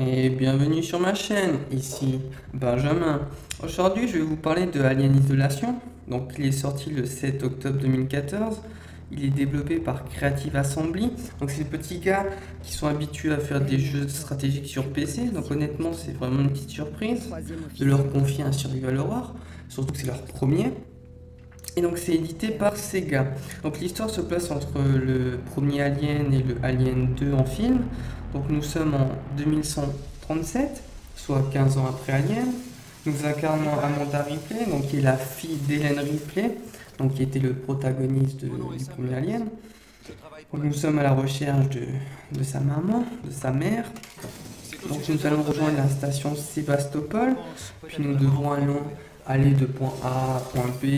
Et bienvenue sur ma chaîne, ici Benjamin. Aujourd'hui je vais vous parler de Alien Isolation. Donc il est sorti le 7 octobre 2014. Il est développé par Creative Assembly. Donc c'est des petits gars qui sont habitués à faire des jeux stratégiques sur PC. Donc honnêtement c'est vraiment une petite surprise de leur confier un survival horror. Surtout que c'est leur premier. Et donc c'est édité par Sega. Donc l'histoire se place entre le premier Alien et le Alien 2 en film. Donc nous sommes en 2137, soit 15 ans après Alien. Nous incarnons Amanda Ripley, donc qui est la fille d'Helen Ripley, donc qui était le protagoniste du premier Alien. Donc nous sommes à la recherche de sa maman, de sa mère. Donc nous allons rejoindre la station Sébastopol, puis nous devrons aller de point A à point B,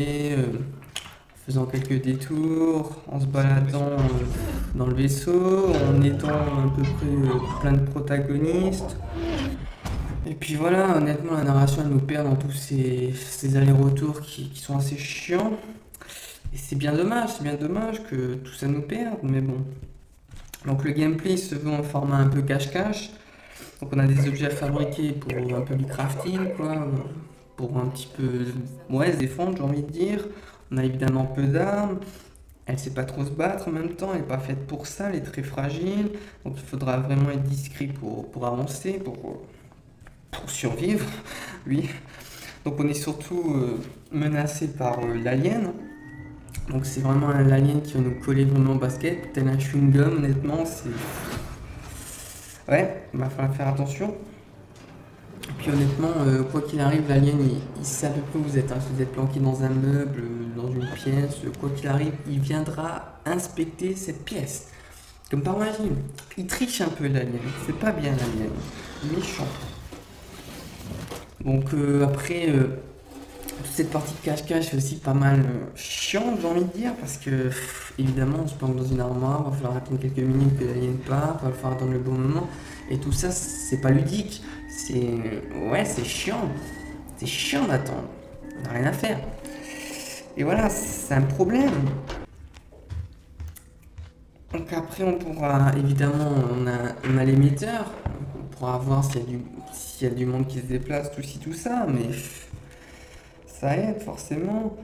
faisant quelques détours, en se baladant dans le vaisseau, en étant à peu près plein de protagonistes. Et puis voilà, honnêtement la narration elle nous perd dans tous ces allers-retours qui sont assez chiants. Et c'est bien dommage que tout ça nous perde, mais bon. Donc le gameplay se veut en format un peu cache-cache. Donc on a des objets à fabriquer pour un peu du crafting, quoi. Pour un petit peu se défendre, j'ai envie de dire. On a évidemment peu d'armes, elle sait pas trop se battre en même temps, elle n'est pas faite pour ça, elle est très fragile, donc il faudra vraiment être discret pour avancer, pour survivre, oui. Donc on est surtout menacé par l'alien, donc c'est vraiment l'alien qui va nous coller vraiment au basket, tel un chewing-gum honnêtement, c'est... Ouais, il va falloir faire attention. Puis honnêtement, quoi qu'il arrive, l'alien il sait à peu près où vous êtes, hein. Si vous êtes planqué dans un meuble, dans une pièce, quoi qu'il arrive, il viendra inspecter cette pièce. Comme par magie, il triche un peu l'alien, c'est pas bien l'alien, méchant. Donc après, toute cette partie de cache-cache est aussi pas mal chiante, j'ai envie de dire, parce que évidemment on se planque dans une armoire, il va falloir attendre quelques minutes que l'alien parte, il va falloir attendre le bon moment, et tout ça c'est pas ludique. Ouais, c'est chiant. C'est chiant d'attendre. On n'a rien à faire. Et voilà, c'est un problème. Donc après, on pourra... Évidemment, on a l'émetteur. On pourra voir s'il y a du monde qui se déplace, tout ça. Mais ça aide, forcément.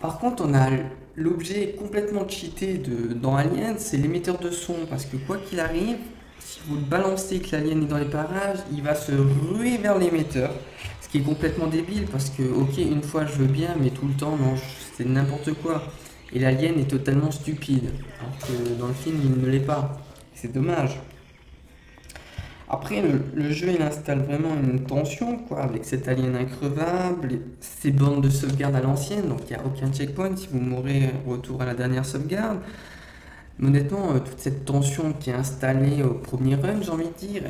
Par contre, on a l'objet complètement cheaté dans Alien. C'est l'émetteur de son. Parce que quoi qu'il arrive... Si vous le balancez que l'alien est dans les parages, il va se ruer vers l'émetteur. Ce qui est complètement débile parce que, ok, une fois je veux bien, mais tout le temps, non, c'est n'importe quoi. Et l'alien est totalement stupide. Alors que dans le film, il ne l'est pas. C'est dommage. Après, le jeu, il installe vraiment une tension, quoi, avec cet alien increvable, ses bornes de sauvegarde à l'ancienne, donc il n'y a aucun checkpoint. Si vous mourrez, retour à la dernière sauvegarde. Mais honnêtement, toute cette tension qui est installée au premier run, j'ai envie de dire,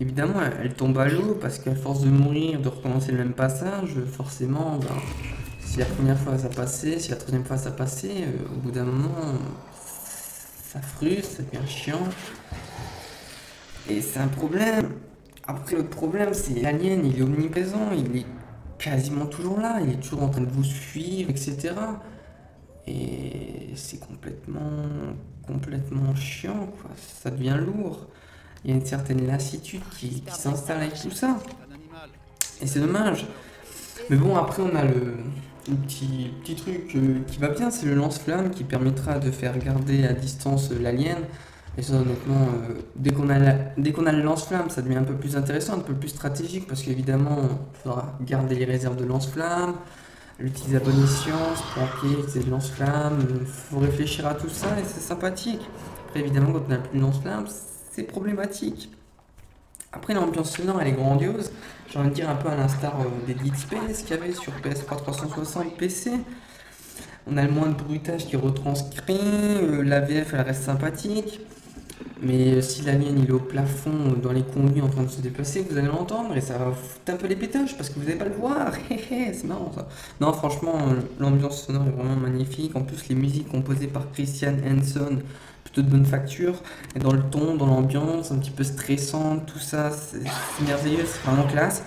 évidemment, elle tombe à l'eau parce qu'à force de mourir, de recommencer le même passage, forcément, ben, si la première fois ça passait, si la troisième fois ça passait, au bout d'un moment, ça frustre, ça devient chiant. Et c'est un problème. Après, le problème, c'est l'alien, il est omniprésent, il est quasiment toujours là, il est toujours en train de vous suivre, etc. Et c'est complètement chiant, quoi. Ça devient lourd. Il y a une certaine lassitude qui s'installe avec tout ça. Et c'est dommage. Mais bon, après on a le petit truc qui va bien, c'est le lance-flamme qui permettra de faire garder à distance l'alien. Et ça honnêtement, dès qu'on a le lance-flamme, ça devient un peu plus intéressant, un peu plus stratégique, parce qu'évidemment, il faudra garder les réserves de lance-flamme. L'utiliser à bonne escience, planquer, utiliser le lance-flamme, il faut réfléchir à tout ça et c'est sympathique. Après évidemment quand on n'a plus de lance-flamme, c'est problématique. Après l'ambiance sonore elle est grandiose, j'ai envie de dire un peu à l'instar des Dead Space qu'il y avait sur PS3 360 PC. On a le moins de bruitage qui retranscrit, la VF elle reste sympathique. Mais si l'alien il est au plafond, dans les conduits en train de se déplacer, vous allez l'entendre et ça va foutre un peu les pétages parce que vous n'allez pas le voir. C'est marrant ça. Non, franchement, l'ambiance sonore est vraiment magnifique. En plus, les musiques composées par Christian Hanson, plutôt de bonne facture. Et dans le ton, dans l'ambiance, un petit peu stressante, tout ça, c'est merveilleux, c'est vraiment classe.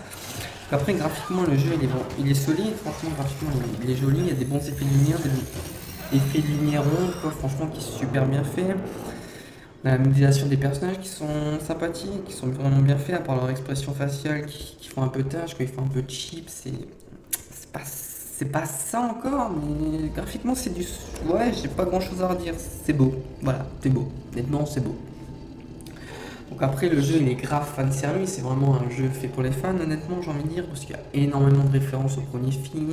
Après, graphiquement, le jeu il est bon, il est solide. Franchement, graphiquement, il est joli. Il y a des bons effets de lumière, des effets de lumière ronde, quoi, franchement, qui est super bien fait. La modélisation des personnages qui sont sympathiques, qui sont vraiment bien faits, à part leur expression faciale qui font un peu tâche, qui font un peu cheap, c'est pas ça encore, mais graphiquement c'est du... Ouais, j'ai pas grand chose à redire, c'est beau, voilà, c'est beau, honnêtement c'est beau. Donc après le jeu il est grave fan service, c'est vraiment un jeu fait pour les fans honnêtement j'ai envie de dire, parce qu'il y a énormément de références au premier film,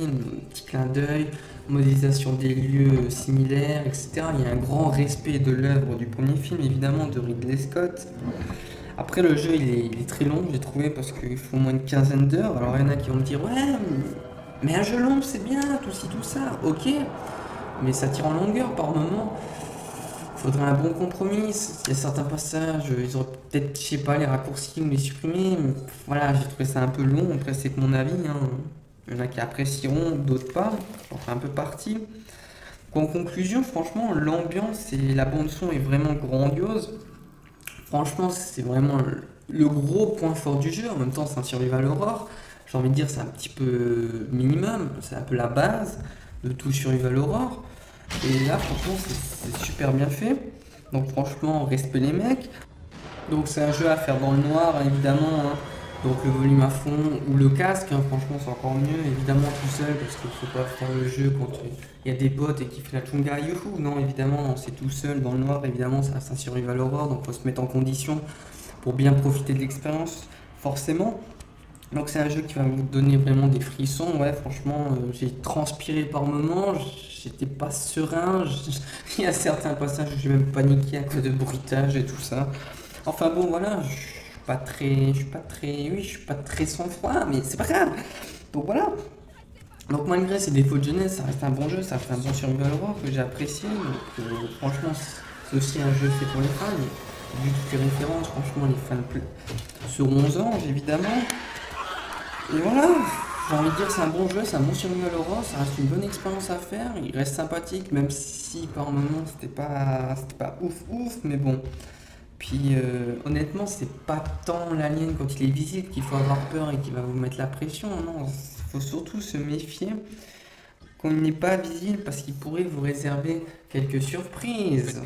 petit clin d'œil, modélisation des lieux similaires, etc. Il y a un grand respect de l'œuvre du premier film évidemment de Ridley Scott. Après le jeu il est très long j'ai trouvé parce qu'il faut au moins une quinzaine d'heures, alors il y en a qui vont me dire ouais mais un jeu long c'est bien, tout ci tout ça, ok, mais ça tire en longueur par moment. Faudrait un bon compromis, il y a certains passages, ils auraient peut-être, je sais pas, les raccourcis ou les supprimer, mais voilà, j'ai trouvé ça un peu long, après c'est que mon avis, hein. Il y en a qui apprécieront, d'autres pas, j'en fais un peu partie. En conclusion, franchement, l'ambiance et la bande-son est vraiment grandiose, franchement c'est vraiment le gros point fort du jeu, en même temps c'est un survival horror, j'ai envie de dire c'est un petit peu minimum, c'est un peu la base de tout survival horror. Et là franchement c'est super bien fait, donc franchement respect les mecs. Donc c'est un jeu à faire dans le noir évidemment, hein. Donc le volume à fond ou le casque, hein, franchement c'est encore mieux, évidemment tout seul parce qu'il ne faut pas faire le jeu quand il y a des bots et qu'il fait la chunga, youhou, non évidemment c'est tout seul dans le noir, évidemment c'est un survival horror donc il faut se mettre en condition pour bien profiter de l'expérience forcément. Donc c'est un jeu qui va vous donner vraiment des frissons, ouais franchement j'ai transpiré par moments, j'étais pas serein, il y a certains passages où j'ai même paniqué à cause de bruitage et tout ça. Enfin bon voilà, je suis pas très sans froid mais c'est pas grave. Donc voilà. Donc malgré ses défauts de jeunesse, ça reste un bon jeu, ça fait un bon survival horror que j'ai apprécié. Donc franchement c'est aussi un jeu fait pour les fans, vu toutes les références, franchement les fans seront aux anges évidemment. Et voilà, j'ai envie de dire c'est un bon jeu, c'est un bon survival horror, ça reste une bonne expérience à faire, il reste sympathique même si par moment c'était pas ouf mais bon. Puis honnêtement c'est pas tant l'alien quand il est visite qu'il faut avoir peur et qu'il va vous mettre la pression, non, il faut surtout se méfier qu'on n'est pas visible parce qu'il pourrait vous réserver quelques surprises.